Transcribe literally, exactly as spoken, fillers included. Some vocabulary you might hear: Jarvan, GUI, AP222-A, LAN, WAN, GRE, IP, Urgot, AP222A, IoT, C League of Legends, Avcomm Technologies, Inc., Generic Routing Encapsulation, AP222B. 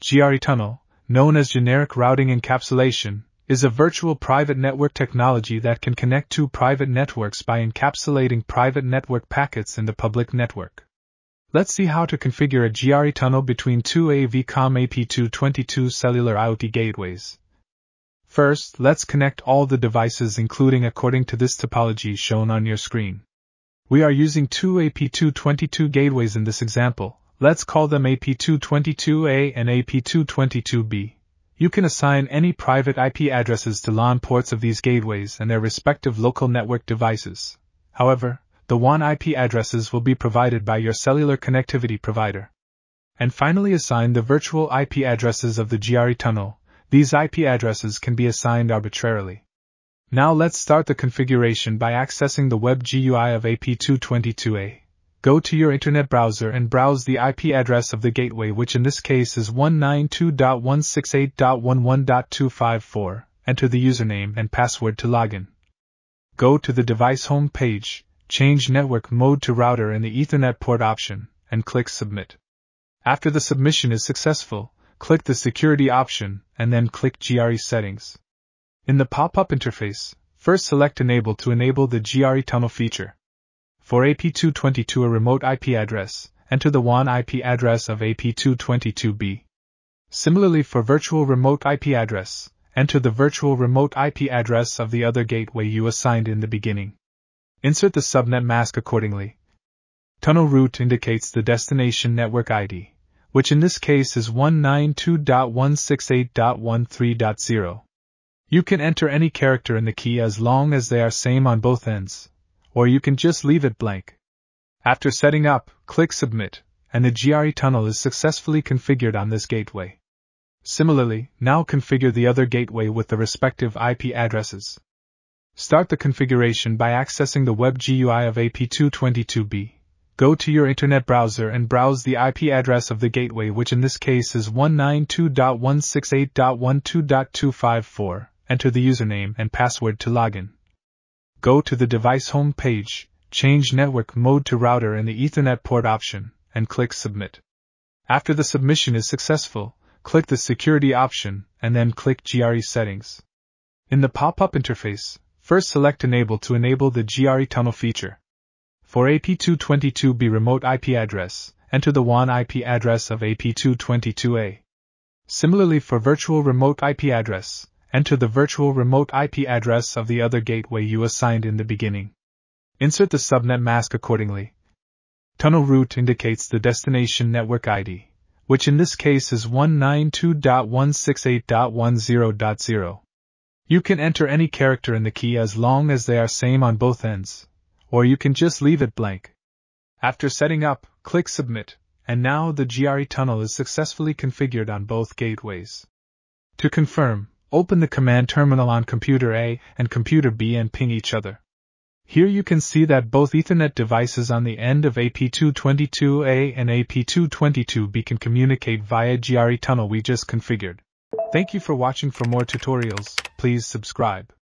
G R E Tunnel, known as Generic Routing Encapsulation, is a virtual private network technology that can connect two private networks by encapsulating private network packets in the public network. Let's see how to configure a G R E tunnel between two A V COMM A P two twenty-two cellular I O T gateways. First, let's connect all the devices including according to this topology shown on your screen. We are using two A P two twenty-two gateways in this example. Let's call them A P two twenty-two A and A P two twenty-two B. You can assign any private I P addresses to LAN ports of these gateways and their respective local network devices. However, the W A N I P addresses will be provided by your cellular connectivity provider. And finally, assign the virtual I P addresses of the G R E tunnel. These I P addresses can be assigned arbitrarily. Now let's start the configuration by accessing the web G U I of A P two twenty-two A. Go to your internet browser and browse the I P address of the gateway, which in this case is one ninety-two dot one sixty-eight dot eleven dot two fifty-four. Enter the username and password to login. Go to the device home page, change network mode to router in the Ethernet port option, and click Submit. After the submission is successful, click the Security option and then click G R E Settings. In the pop-up interface, first select Enable to enable the G R E Tunnel feature. For A P two twenty-two A remote I P address, enter the W A N I P address of A P two twenty-two B. Similarly, for virtual remote I P address, enter the virtual remote I P address of the other gateway you assigned in the beginning. Insert the subnet mask accordingly. Tunnel route indicates the destination network I D, which in this case is one ninety-two dot one sixty-eight dot thirteen dot zero. You can enter any character in the key as long as they are same on both ends, or you can just leave it blank. After setting up, click Submit, and the G R E tunnel is successfully configured on this gateway. Similarly, now configure the other gateway with the respective I P addresses. Start the configuration by accessing the web G U I of A P two twenty-two B. Go to your internet browser and browse the I P address of the gateway, which in this case is one ninety-two dot one sixty-eight dot twelve dot two fifty-four. Enter the username and password to login. Go to the device home page, change network mode to router in the Ethernet port option, and click Submit. After the submission is successful, click the Security option and then click G R E Settings. In the pop-up interface, first select Enable to enable the G R E Tunnel feature. For A P two twenty-two B remote I P address, enter the W A N I P address of A P two twenty-two A. Similarly, for virtual remote I P address, enter the virtual remote I P address of the other gateway you assigned in the beginning. Insert the subnet mask accordingly. Tunnel route indicates the destination network I D, which in this case is one ninety-two dot one sixty-eight dot ten dot zero. You can enter any character in the key as long as they are same on both ends, or you can just leave it blank. After setting up, click Submit, and now the G R E tunnel is successfully configured on both gateways. To confirm, open the command terminal on computer A and computer B and ping each other. Here you can see that both Ethernet devices on the end of A P two twenty-two A and A P two twenty-two B can communicate via G R E tunnel we just configured. Thank you for watching. For more tutorials, please subscribe.